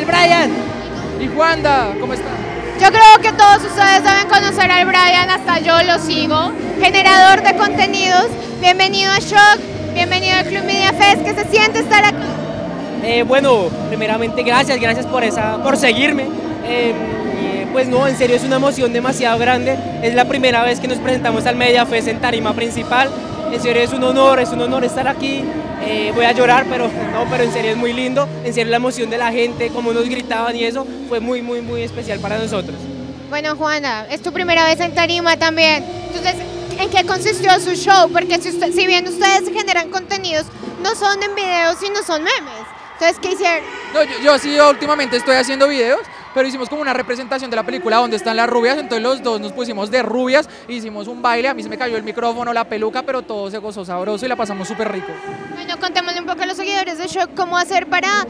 el Brayan. ¿Y JuanDam, cómo está? Yo creo que todos ustedes deben conocer al Brayan, hasta yo lo sigo. Generador de contenidos, bienvenido a Shock, bienvenido al Club Media Fest. ¿Qué se siente estar aquí? Bueno, primeramente gracias por seguirme. Pues no, en serio es una emoción demasiado grande. Es la primera vez que nos presentamos al Media Fest en tarima principal. En serio es un honor estar aquí. Voy a llorar, pero en serio es muy lindo. En serio la emoción de la gente, cómo nos gritaban y eso, fue muy especial para nosotros. Bueno, JuanDam, es tu primera vez en tarima también. Entonces, ¿en qué consistió su show? Porque si bien ustedes generan contenidos, no son en videos, sino son memes. Entonces, ¿qué hicieron? No, yo sí últimamente estoy haciendo videos, pero hicimos como una representación de la película Donde están las rubias, entonces los dos nos pusimos de rubias, hicimos un baile, a mí se me cayó el micrófono, la peluca, pero todo se gozó sabroso y la pasamos súper rico. Bueno, contémosle un poco a los seguidores de Shock cómo hacer para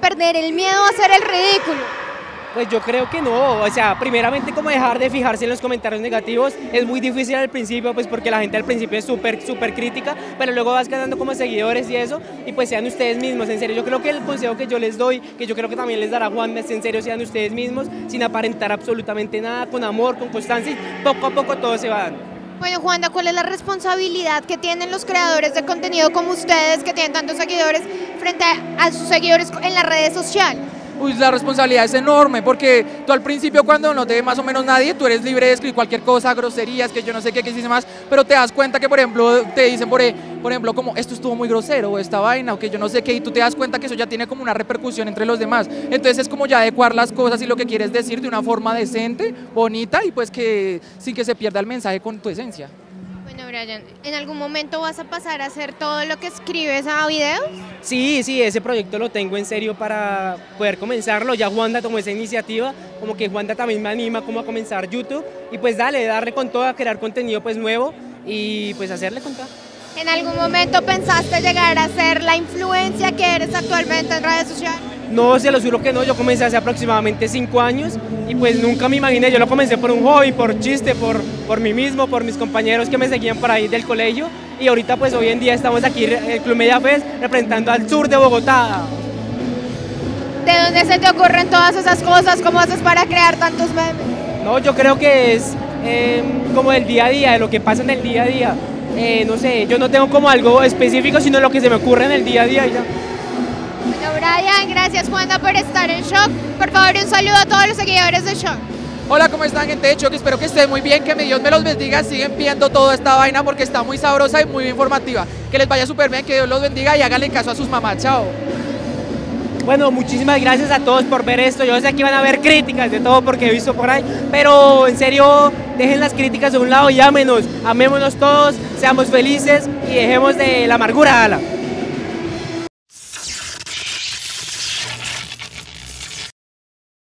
perder el miedo a hacer el ridículo. Pues yo creo que no, o sea, primeramente como dejar de fijarse en los comentarios negativos. Es muy difícil al principio, pues porque la gente al principio es súper crítica, pero luego vas ganando como seguidores y eso, y pues sean ustedes mismos, en serio. Yo creo que el consejo que yo les doy, que yo creo que también les dará JuanDam, es en serio sean ustedes mismos, sin aparentar absolutamente nada, con amor, con constancia, y poco a poco todo se va dando. Bueno, JuanDam, ¿cuál es la responsabilidad que tienen los creadores de contenido como ustedes, que tienen tantos seguidores, frente a sus seguidores en las redes sociales? Uy, la responsabilidad es enorme, porque tú al principio cuando no te ve más o menos nadie, tú eres libre de escribir cualquier cosa, groserías, que yo no sé qué dices más, pero te das cuenta que, por ejemplo, te dicen, por ejemplo, como esto estuvo muy grosero, o esta vaina, o que yo no sé qué, y tú te das cuenta que eso ya tiene como una repercusión entre los demás. Entonces es como ya adecuar las cosas y lo que quieres decir de una forma decente, bonita, y pues que sin que se pierda el mensaje con tu esencia. Bueno, Brayan, ¿en algún momento vas a pasar a hacer todo lo que escribes a videos? Sí, ese proyecto lo tengo en serio para poder comenzarlo. Ya JuanDam tomó esa iniciativa, como que JuanDam también me anima como a comenzar YouTube. Y pues darle con todo, a crear contenido pues nuevo y pues hacerle con todo. ¿En algún momento pensaste llegar a ser la influencia que eres actualmente en redes sociales? No, se lo juro que no. Yo comencé hace aproximadamente 5 años y pues nunca me imaginé. Yo lo comencé por un hobby, por chiste, por mí mismo, por mis compañeros que me seguían por ahí del colegio, y ahorita pues hoy en día estamos aquí en el Club Media Fest representando al sur de Bogotá. ¿De dónde se te ocurren todas esas cosas? ¿Cómo haces para crear tantos memes? No, yo creo que es como del día a día, de lo que pasa en el día a día. No sé, yo no tengo como algo específico, sino lo que se me ocurre en el día a día y ya. Bueno, Brayan, gracias JuanDam por estar en Shock. Por favor, un saludo a todos los seguidores de Shock. Hola, ¿cómo están, gente de Shock? Espero que estén muy bien, que mi Dios me los bendiga. Siguen viendo toda esta vaina porque está muy sabrosa y muy informativa. Que les vaya súper bien, que Dios los bendiga y háganle caso a sus mamás. Chao. Bueno, muchísimas gracias a todos por ver esto. Yo sé que van a haber críticas de todo porque he visto por ahí, pero en serio, dejen las críticas de un lado y amémonos todos, seamos felices y dejemos de la amargura, ala.